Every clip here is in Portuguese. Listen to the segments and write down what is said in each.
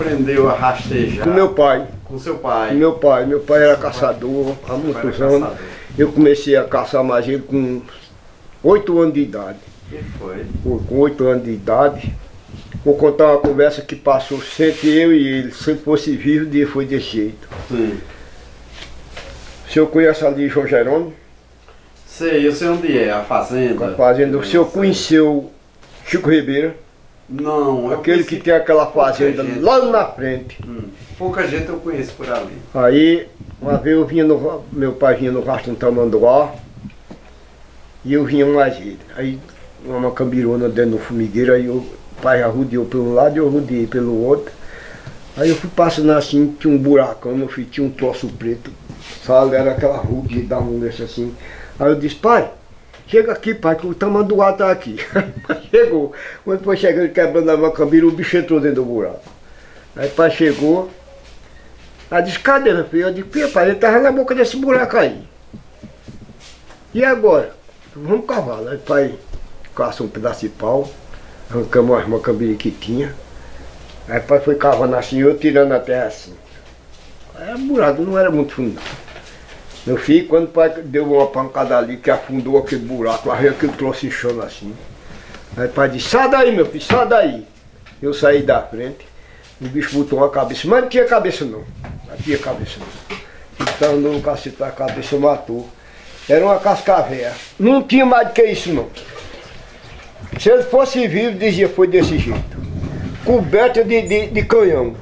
aprendeu a rastejar? Com meu pai. Com seu pai? Meu pai era caçador há muitos anos. Eu comecei a caçar magia com 8 anos de idade. E foi? Com 8 anos de idade. Vou contar uma conversa que passou sempre eu e ele. Se ele fosse vivo, foi desse jeito. Sim. O senhor conhece ali João Jerôme? Sei, eu sei onde é, a fazenda. A fazenda. O senhor conheceu Chico Ribeiro? Não. Aquele que tem aquela fazenda lá na frente. Pouca gente eu conheço por ali. Aí, uma vez eu vinha no... Meu pai vinha no rastro do Tamanduá. E eu vinha uma gíria. Aí, uma cambirona dentro do formigueiro, aí eu... O pai já rodeou por um lado e eu rodeei pelo outro. Aí eu fui passando assim, tinha um buracão, meu filho, tinha um troço preto. Sabe, era aquela rua que dava um lixo assim. Aí eu disse, pai, chega aqui, pai, que o tamanduá tá aqui. Chegou. Quando foi chegando, quebrando a macambira, o bicho entrou dentro do buraco. Aí o pai chegou. Aí disse, cadê, meu filho? Eu disse, pai, ele tava na boca desse buraco aí. E agora? Vamos cavar. Aí o pai caçou um pedaço de pau. Arrancamos as macambira que tinha. Aí o pai foi cavando assim, eu tirando a terra assim. Aí o buraco não era muito fundo. Meu filho, quando o pai deu uma pancada ali, que afundou aquele buraco, aí aquilo trouxe inchando assim. Aí o pai disse, sai daí, meu filho, sai daí. Eu saí da frente, o bicho botou uma cabeça, mas não tinha cabeça não. Não tinha cabeça não. Então no cacete da cabeça matou. Era uma cascavéia. Não tinha mais do que isso não. Se ele fosse vivo, dizia, foi desse jeito. Coberta de canhão.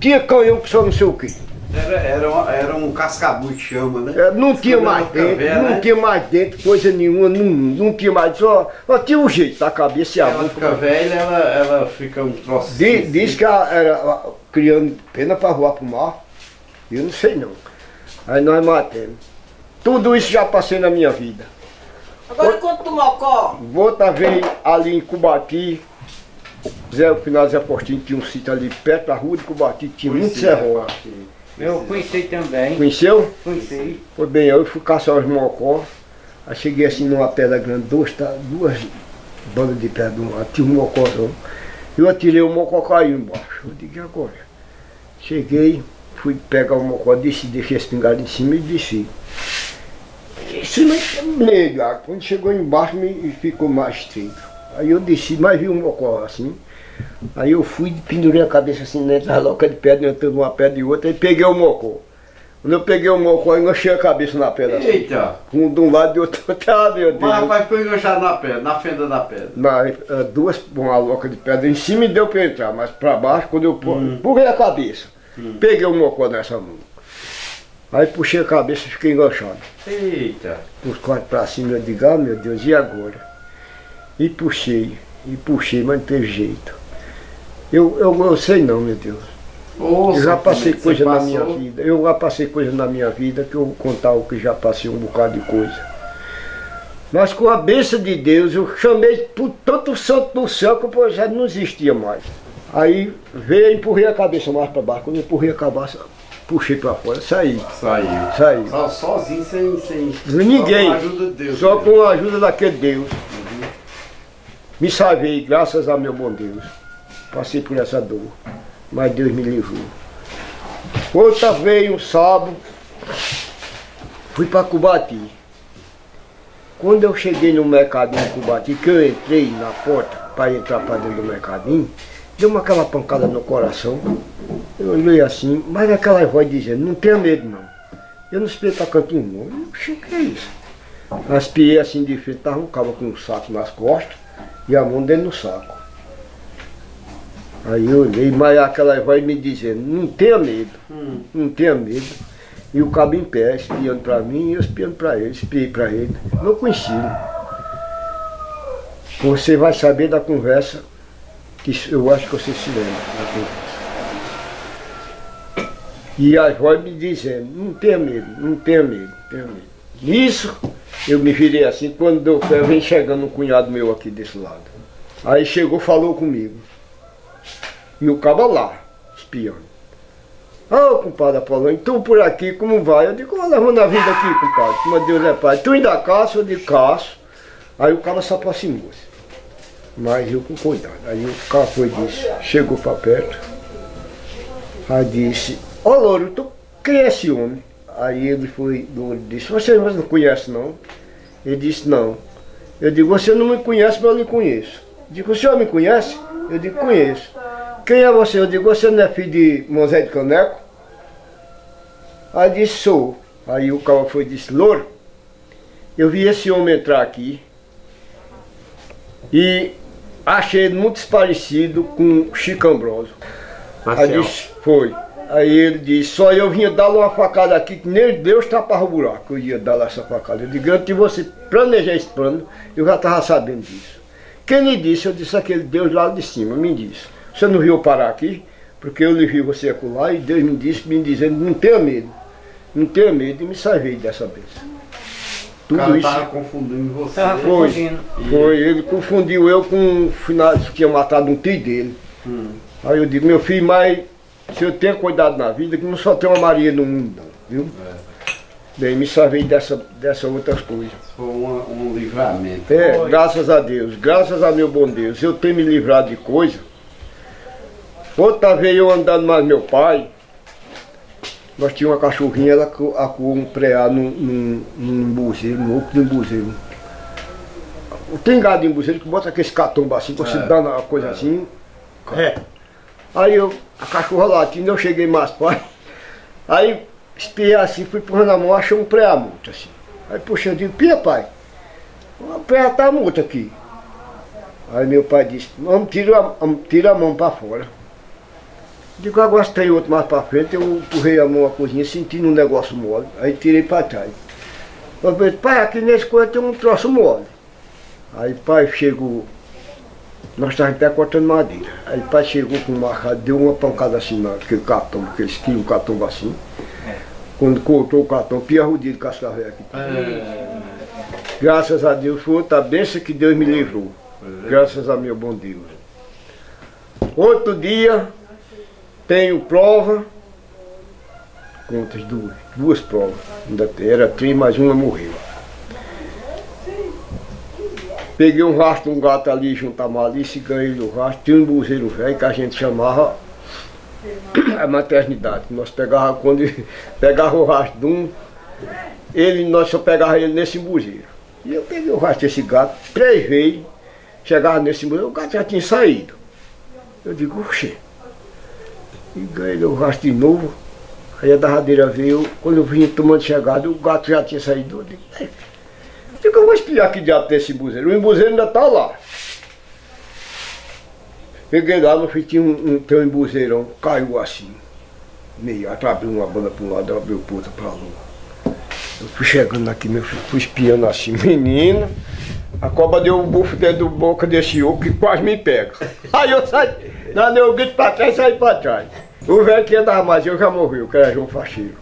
Tinha canhão que só não sei o quê. Era um cascabu de chama, né? Não tinha mais dentro, não tinha mais dentro, coisa nenhuma, não tinha mais, só tinha um jeito da cabeça e a boca. Ela fica velha, ela fica um troço. Diz que ela era criando pena para voar pro mar. Eu não sei não. Aí nós matamos. Tudo isso já passei na minha vida. Agora conta do Mocó. Outra vez ali em Cubati, o final Zé Portinho tinha um sítio ali perto da rua de Cubati, tinha muito serrão. Eu conheci também. Conheceu? Conheci. Foi bem, eu fui caçar os mocó. Aí cheguei assim numa pedra grande, duas bandas de pedra de um lado, tinha um mocózão. Eu atirei o mocó, caiu embaixo. Eu digo, agora? Cheguei, fui pegar o mocó, desci, deixei a espingarda em cima e desci. Quando chegou embaixo me ficou mais estreito. Aí eu desci, mas vi um mocó assim. Aí eu fui, pendurei a cabeça assim dentro da loca de pedra, entrando uma pedra e outra, e peguei o mocó. Quando eu peguei o mocó, eu enganchei a cabeça na pedra. Eita! Assim, um de um lado e outro, ah, meu Deus. Mas rapaz, foi enganchado na pedra, na fenda da pedra. Uma loca de pedra em cima e deu para entrar, mas para baixo, quando eu empurrei a cabeça, peguei o mocó nessa mão. Aí puxei a cabeça e fiquei enganchado. Eita! Os quatro para cima, eu digo, ah, meu Deus, e agora? E puxei. E puxei, mas não teve jeito. Eu sei não, meu Deus. Eu já passei coisa na minha vida. Eu já passei coisa na minha vida que eu vou contar o que já passei, um bocado de coisa. Mas com a bênção de Deus, eu chamei por tanto santo no céu que o projeto não existia mais. Aí veio e empurrei a cabeça mais para baixo. Quando eu empurrei a cabeça, puxei para fora, saí. Saiu. Sozinho, sem ninguém. Só com a ajuda de Deus. Só com a ajuda daquele Deus. Me salvei, graças a meu bom Deus. Passei por essa dor, mas Deus me livrou. Outra vez, um sábado, fui para Cubati. Quando eu cheguei no mercadinho de Cubati, que eu entrei na porta para entrar para dentro do mercadinho, deu uma aquela pancada no coração. Eu olhei assim, mas aquela voz dizendo, não tenha medo não. Eu não esperei para cantinho não. Eu achei que é isso. Aspiei assim de frente, estava um cabo com um saco nas costas. E a mão dele no saco. Aí eu olhei, mas aquela voz me dizendo, não tenha medo, não tenha medo. E o cabo em pé, espiando para mim e eu espiando para ele, espiei para ele. Não conheci. Você vai saber da conversa, que eu acho que você se lembra da conversa. E a voz me dizendo, não tenha medo, não tenha medo, não tenha medo. Isso. Eu me virei assim, quando deu pé, vem chegando um cunhado meu aqui desse lado. Aí chegou, falou comigo. E o cabo lá, espiando. Ô, compadre Apolônio, tu por aqui, como vai? Eu digo, olha, vamos na vida aqui, compadre. Meu Deus é pai. Tu ainda caço? Eu digo, caço. Aí o cabo se aproximou-se. Mas eu com cuidado. Aí o cabo foi disso, chegou para perto. Aí disse, ô louro, tu quem é esse homem? Aí ele foi, louro, disse, você não conhece não? Ele disse, não. Eu digo, você não me conhece, mas eu lhe conheço. Eu digo, o senhor me conhece? Eu digo, conheço. Quem é você? Eu digo, você não é filho de Moisés de Caneco? Aí disse, sou. Aí o cara foi e disse, louro, eu vi esse homem entrar aqui e achei ele muito parecido com Chicambroso. Aí disse, foi. Aí ele disse, só eu vinha dar-lhe uma facada aqui, que nem Deus tapava o buraco, eu ia dar-lhe essa facada. Eu digo, antes de você planejar esse plano, eu já estava sabendo disso. Quem lhe disse? Eu disse, aquele Deus lá de cima me disse. Você não viu parar aqui? Porque eu lhe vi você acular e Deus me disse, me dizendo, não tenha medo. Não tenha medo e me salvei dessa vez. Tudo cara, isso estava confundindo você. Foi, ele confundiu eu com um final que tinha matado um tio dele. Aí eu digo, meu filho, mas se eu tenho cuidado na vida, que não só tem uma Maria no mundo, não, viu? Bem, me salvei dessa outras coisas. Foi um livramento. Foi. Graças a Deus, graças a meu bom Deus, eu tenho me livrado de coisa. Outra vez eu andando mais meu pai, nós tínhamos uma cachorrinha, ela acuou um preá num embuzeiro, no outro embuzeiro. Tem gado de embuzeiro que bota aquele catomba assim, você dá uma coisa assim. Aí eu, a cachorra latindo, eu cheguei mais pai. Aí espiei assim, fui empurrando a mão, achei um preá morto assim. Aí puxei, eu digo, pia pai, o preá tá morto aqui. Aí meu pai disse, vamos tira a mão para fora. Digo, agora se tem outro mais para frente, eu empurrei a mão à cozinha, sentindo um negócio mole, aí tirei para trás. Eu falei, pai, aqui nesse coisa tem um troço mole. Aí pai chegou, nós estávamos até cortando madeira. Aí pai chegou com o machado, deu uma pancada assim naquele catombo, que eles tinham um catombo assim. Quando cortou o catombo, piarrudido de cascavel aqui. Graças a Deus, foi outra bênção que Deus me livrou. Graças a meu bom Deus. Outro dia, tenho prova, contas duas provas, ainda era três, mas uma morreu. Peguei um rastro, um gato ali junto à malícia, ganhei do rastro, tinha um buzeiro velho que a gente chamava a maternidade. Nós pegávamos quando pegava o rastro de um, nós só pegávamos ele nesse buzeiro. E eu peguei o rastro desse gato, três vezes, chegava nesse buzeiro, o gato já tinha saído. Eu digo, oxê. E ganhei o rastro de novo, aí a darradeira veio, quando eu vinha tomando chegada, o gato já tinha saído. Eu digo, eu vou espiar que diabo tem esse buzeiro, o embuzeiro ainda está lá. Peguei lá, meu filho, tinha um embuzeirão, caiu assim, meio, abriu uma banda para um lado, abriu a outra para lá. Eu fui chegando aqui, meu filho, fui espiando assim, menino. A cobra deu um bufo dentro da boca desse ovo que quase me pega. Aí eu saí, não deu um grito pra trás e saí pra trás. O velho que andava mais, eu já morreu, que era João Facheiro.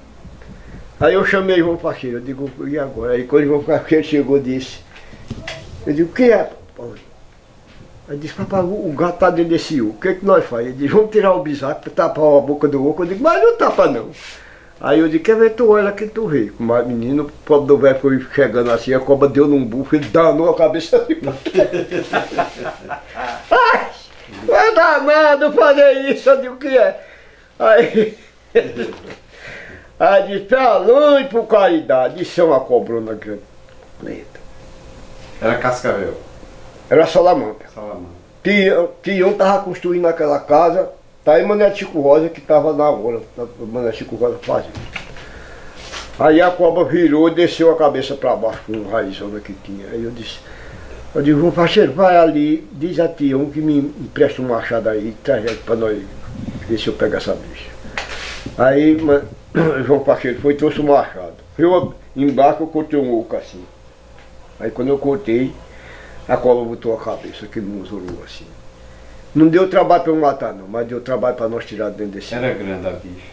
Aí eu chamei João Facheiro, eu digo, e agora? Aí quando João Facheiro chegou, disse, eu digo, o que é, papai? Ele disse, papai, o gato tá dentro desse ovo, o que é que nós faz? Ele disse, vamos tirar o bisaco pra tapar a boca do ovo. Eu digo, mas não tapa não. Aí eu disse, quer ver, tu olha que tu vê. Mas menino, o pobre do velho foi chegando assim, a cobra deu num bufo, ele danou a cabeça de ai, vai danado fazer isso, eu digo, o que é? Aí disse, pra longe por caridade, isso é uma cobrona grande. Era cascavel? Era Salamanca. Tião tava construindo naquela casa. Tá aí Mané Chico Rosa que estava na hora, Mané Chico Rosa fazendo. Aí a cobra virou e desceu a cabeça para baixo com um raizão que tinha. Aí eu disse, João Facheiro, vai ali, diz a Tião que me empresta um machado aí e traz para nós ver se eu pego essa bicha. Aí João Facheiro foi e trouxe o machado. Eu embaixo eu cortei um oco assim. Aí quando eu cortei, a cobra botou a cabeça, que me usurou assim. Não deu trabalho para eu matar não, mas deu trabalho para nós tirar dentro desse... Era grande a bicha.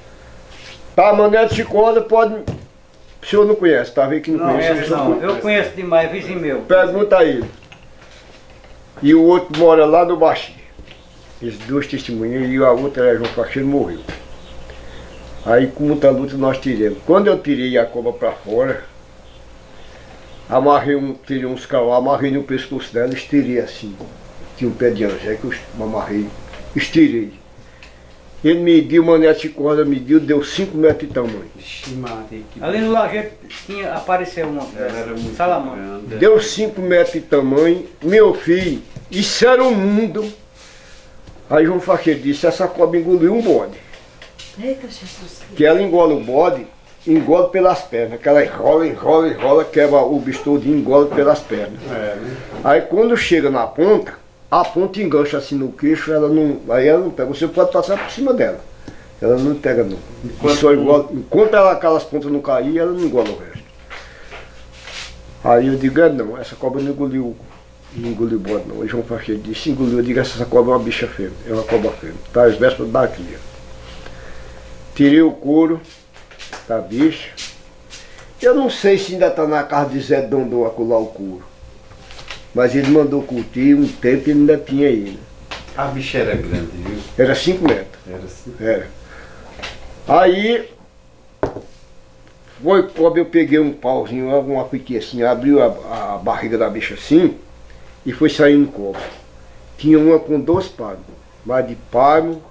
Tá, Mané Chico Rosa pode... O senhor não conhece, tá vendo que não conhece? Não, eu conheço demais, vizinho meu. Pergunta a ele. E o outro mora lá no Baxi. Esses dois testemunhas, e a outra era João Facheiro, morreu. Aí com muita luta nós tiramos. Quando eu tirei a cobra para fora, amarrei tirei uns cavalos, amarrei no pescoço dela e estirei assim. Tinha um pé de anjo, aí que eu amarrei, estirei. Ele mediu, Mané Chico Rosa mediu, deu 5 metros de tamanho. Vixe, Maria, que... Ali no Lajeiro tinha, apareceu uma peça, Salamanca. Deu 5 metros de tamanho, meu filho, isso era um mundo. Aí João Facheiro disse, essa cobra engoliu um bode. Eita, Jesus. Que ela engole o bode, engole pelas pernas, que ela enrola, enrola, enrola, quebra o bicho todinho, engole pelas pernas. É. Aí quando chega na ponta, a ponta engancha assim no queixo, ela não, aí ela não pega, você pode passar por cima dela, ela não pega não. Enquanto ela, aquelas pontas não cair, ela não engole o resto. Aí eu digo, não, essa cobra não engoliu bode não. Aí João Facheiro disse, engoliu, eu digo, essa cobra é uma bicha fêmea, é uma cobra fêmea, tá as vésperas da cria. Tirei o couro da bicha, eu não sei se ainda está na casa de Zé Dondon acolá o couro. Mas ele mandou curtir um tempo e ainda tinha ele. A bicha era grande, viu? Era 5 metros. Era 5? Era. Aí, foi pobre, eu peguei um pauzinho, uma cuiquinha assim, abriu a barriga da bicha assim e foi saindo no copo. Tinha uma com 2 palmos, mas de palmo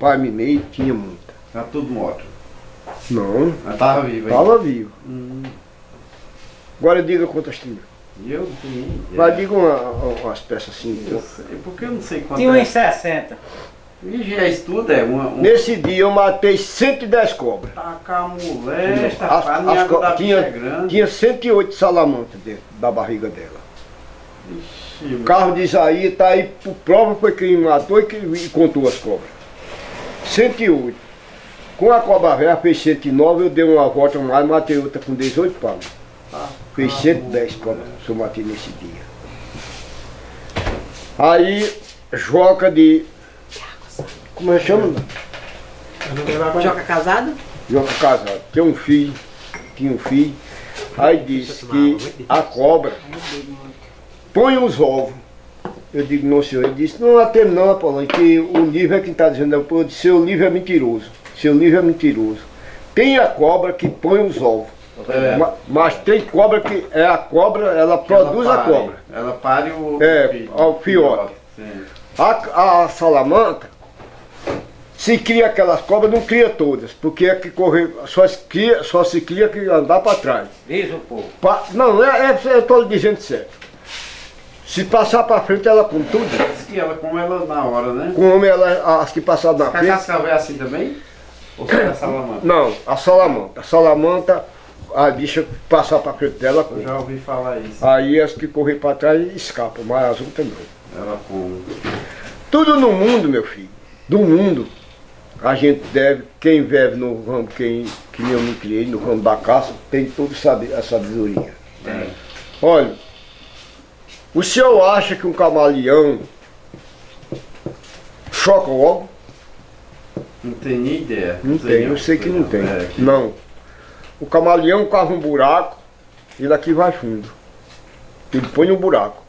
e meio tinha muita. Era tudo morto? Não. Ela estava viva? Estava viva. Agora diga quantas tinha. Eu vi. Mas diga umas peças assim. Eu sei, porque eu não sei quantas. Tinha uns 60. Isso tudo é uma. Nesse dia eu matei 110 cobras. Taca a mulher, tinha 108 salamanca dentro da barriga dela. Ixi, o carro de Isaías tá aí, por prova foi quem matou e contou as cobras. 108. Com a cobra velha fez 109, eu dei uma volta mais, matei outra com 18 palmos. Fez 110 cobras que eu matei nesse dia. Aí, Joca de... Como é que chama? Joca casado? Joca casado. Tinha um filho. Aí disse que a cobra põe os ovos. Eu digo, não senhor. Ele disse, não tem não, Apolônio, que o livro é quem está dizendo. Eu disse, seu livro é mentiroso. Tem a cobra que põe os ovos. É. Mas tem cobra que é a cobra, ela produz a cobra. Ela pare o fiote. A salamanca, se cria aquelas cobras, não cria todas, porque é que correr, só se cria que andar para trás. Diz o povo. Não, eu estou lhe dizendo certo. Se passar para frente, ela come tudo. E ela come ela na hora, né? Come ela, as que passar na frente. A cascavel é assim também? Ou só a salamanca? Não, a salamanca. A salamanca. A bicha passar para frente dela, come. Já ouvi falar isso. Aí as que correm para trás escapam, mas as outras não. Ela come. Tudo no mundo, meu filho. Do mundo. A gente deve, quem vive no ramo, que eu me criei, no ramo da caça, tem toda a sabedoria. É. Olha, o senhor acha que um camaleão choca logo? Não tenho nem ideia. Não tem, eu sei que não tem. Não. O camaleão cava um buraco, ele aqui vai fundo. Ele põe um buraco.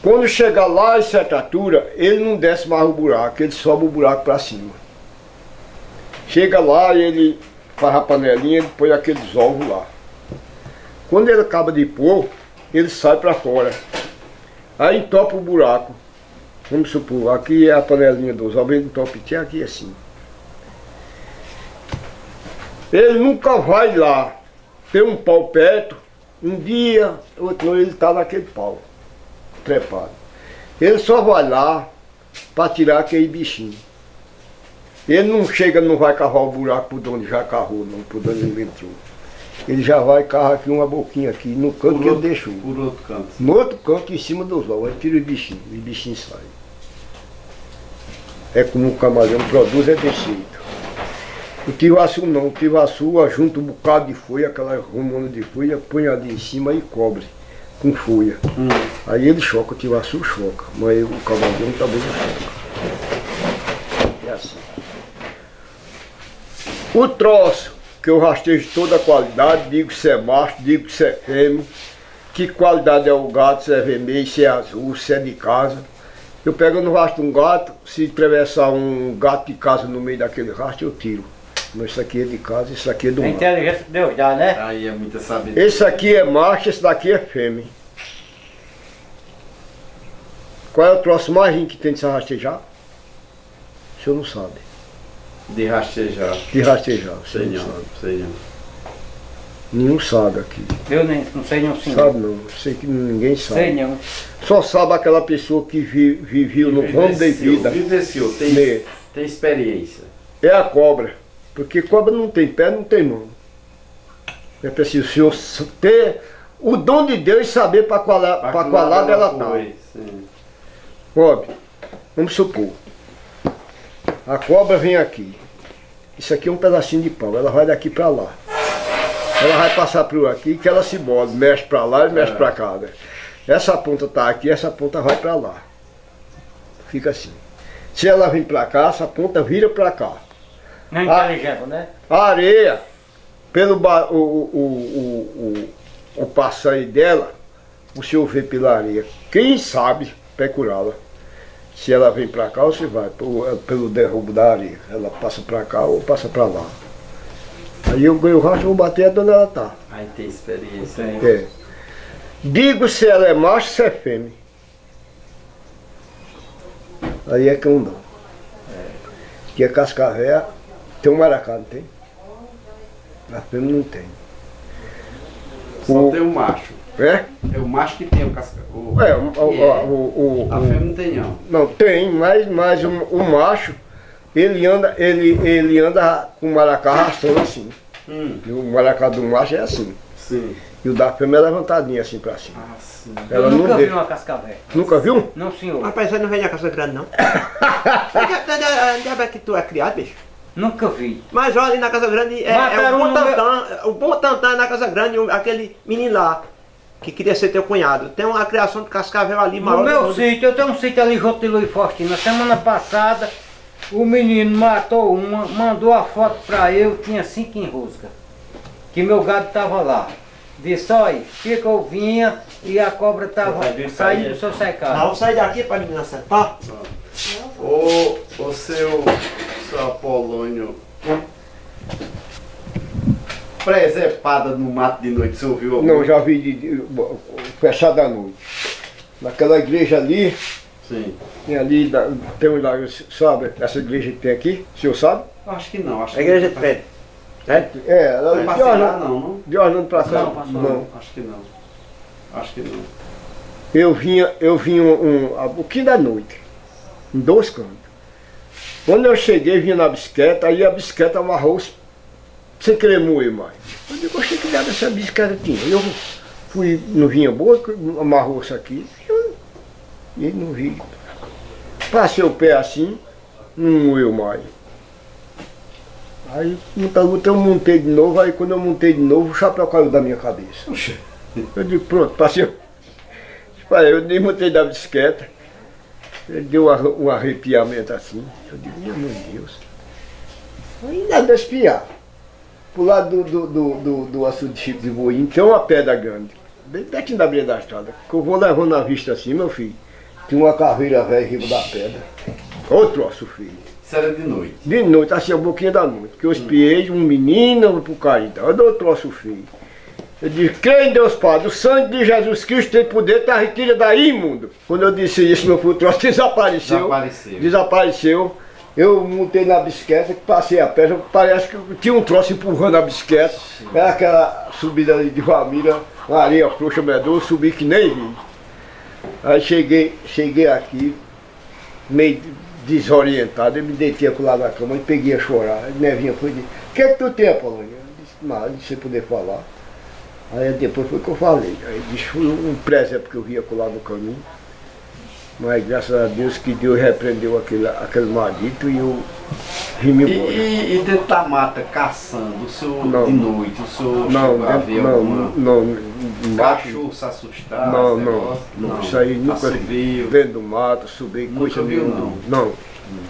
Quando chegar lá em certa altura, ele não desce mais o buraco, ele sobe o buraco para cima. Chega lá, ele faz a panelinha, ele põe aqueles ovos lá. Quando ele acaba de pôr, ele sai para fora. Aí entopa o buraco. Vamos supor, aqui é a panelinha dos ovos, ele entopa até aqui assim. Ele nunca vai lá, tem um pau perto, um dia, outro ele está naquele pau, trepado. Ele só vai lá para tirar aquele bichinho. Ele não chega, não vai cavar o buraco por onde já cavou, não, por onde ele entrou. Ele já vai cavar aqui uma boquinha aqui, no canto que ele deixou. Por outro canto. No outro canto, em cima dos ovos, ele tira os bichinhos saem. É como o camaleão produz, é tecido. O tivaçu não, o tivaçu ajunta um bocado de folha, aquela romana de folha, põe ali em cima e cobre com folha. Aí ele choca, o tivaçu choca, mas o cavaleiro também choca. É assim. O troço que eu rastejo de toda a qualidade, digo se é macho, digo se é fêmea, que qualidade é o gato, se é vermelho, se é azul, se é de casa. Eu pego no rastro um gato, se atravessar um gato de casa no meio daquele rastro, eu tiro. Mas isso aqui é de casa, isso aqui é do macho. É inteligência que Deus dá, né? Aí é muita sabedoria. Esse aqui é macho, esse daqui é fêmea. Qual é o troço mais rico que tem de se rastejar? senhor não sabe. De rastejar. De rastejar, o senhor não sabe. Sei não. Nenhum sabe aqui. Eu nem, não sei não, senhor. Sabe não, sei que ninguém sabe. Sei não. Só sabe aquela pessoa que viveu no ramo de vida. Vivenciou, tem experiência. É a cobra, porque cobra não tem pé, não tem mão. É preciso o senhor ter o dom de Deus e saber para qual lado ela está. Cobra, vamos supor, a cobra vem aqui. Isso aqui é um pedacinho de pau, ela vai daqui para lá. Ela vai passar por aqui, que ela se move, mexe para lá e mexe para cá. Né? Essa ponta está aqui, essa ponta vai para lá. Fica assim. Se ela vir para cá, essa ponta vira para cá. Não encarregando, né? A areia, pelo o passeio dela, o senhor vê pela areia. Quem sabe procurá-la. Se ela vem para cá, você vai pelo derrubo da areia. Ela passa para cá ou passa para lá. Aí eu ganho o racho, vou bater até onde ela está. Aí tem experiência, hein? É. Digo se ela é macho ou se é fêmea. Aí é cão não. Que é cascavéia, tem um maracá, não tem? A fêmea não tem. Só tem o macho. É? É o macho que tem o cascavéia. A fêmea não tem não. Não, tem, mas o macho... Ele anda com o maracá arrastando assim. E o maracá do macho é assim. Sim. E o da fêmea é levantadinho assim pra cima. Ah, sim. Ela nunca viu uma cascavéia. Nunca viu? Não, senhor. Rapaz, você não vem na casa grande, não. Onde é que tu é criado, bicho? Nunca vi. Mas olha, na casa grande é o bom tantã. O bom tantã na casa grande, aquele menino lá. Que queria ser teu cunhado. Tem uma criação de cascavéia ali, maior. No meu sítio, eu tenho um sítio ali, Rotilô e Faustino. Na semana passada... O menino matou uma, mandou a foto pra eu, tinha 5 enroscas. Que meu gado tava lá. Disse, olha, fica ovinha e a cobra tava saindo do seu secado. Não, sai daqui pra menina acertar. O seu Apolônio, presepada no mato de noite, você ouviu alguma? Não, já vi fechada à noite. Naquela igreja ali. Sim. E ali tem um lá, sabe, essa igreja que tem aqui, o senhor sabe? Acho que não, acho que a igreja de Pedro. É, ela não passa lá não. De Orlando pra cá. Não, passou não. Acho que não. Acho que não. Eu vinha um pouquinho da noite, em 2 cantos. Quando eu cheguei, vinha na bicicleta, aí a bicicleta amarrou sem querer moer mais. Eu digo, achei que nada essa bicicleta tinha. Eu fui, não vinha boa, amarrou-se aqui. E não vi. Passei o pé assim, não moeu mais. Aí, muita luta, eu montei de novo, aí quando eu montei de novo, o chapéu caiu da minha cabeça. Eu digo, pronto, passei. Eu nem montei da bicicleta. Ele deu um arrepiamento assim. Eu digo, meu Deus. Aí nada a espiar. Pro lado do açude de Chico de Boinho, tem uma pedra grande, bem pertinho da beira da estrada, que eu vou levando na vista assim, meu filho. Tinha uma carreira velha em cima da pedra. Outro troço, filho. Isso era de noite? De noite, assim, a boquinha da noite. Porque eu espiei um menino pro Caridão. Outro troço, filho. Eu disse, crê em Deus, Padre, o sangue de Jesus Cristo tem poder, tá retira daí, imundo. Quando eu disse isso, meu filho, o troço desapareceu. Desapareceu. Eu montei na bicicleta, passei a pedra, parece que tinha um troço empurrando a bicicleta. Era aquela subida ali de Ramira, uma areia frouxa, medonha, subi que nem vi. Aí cheguei aqui, meio desorientado, eu me deitei lá na cama e peguei a chorar. A nevinha foi e disse, o que é que tu tem, Apolônio? Eu disse, nada, de você poder falar. Aí depois foi que eu falei. Aí disse, foi um presépio que eu via colar no caminho. Mas graças a Deus que Deus repreendeu aquele maldito e eu vim embora. E dentro da mata, caçando, o senhor não, de noite, o senhor chegou a ver alguma? Não. Cachorro se assustar? Não, não. Isso aí nunca vi. Vendo mato, subir, coisa nenhuma. Não.